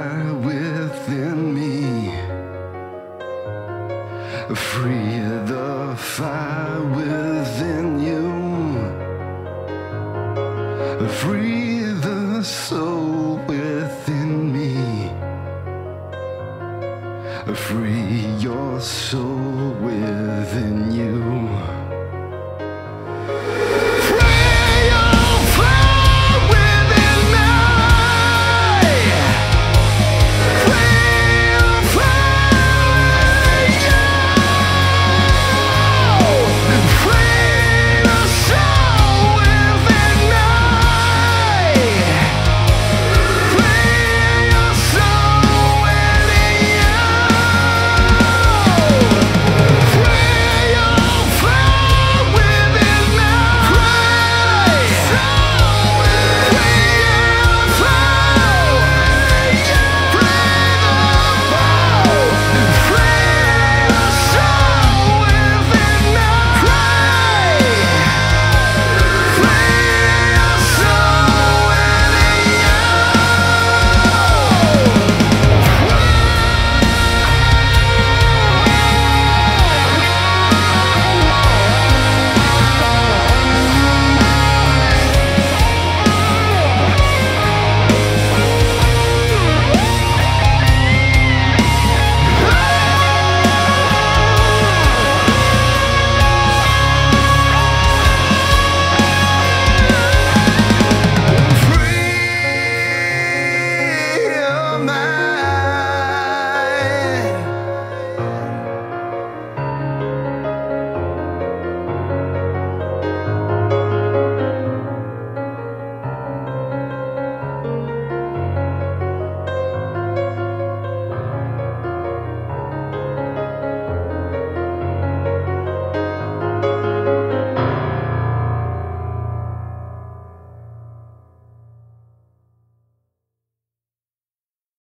fire within me. Free the fire within you. Free the soul within me. Free your soul within you.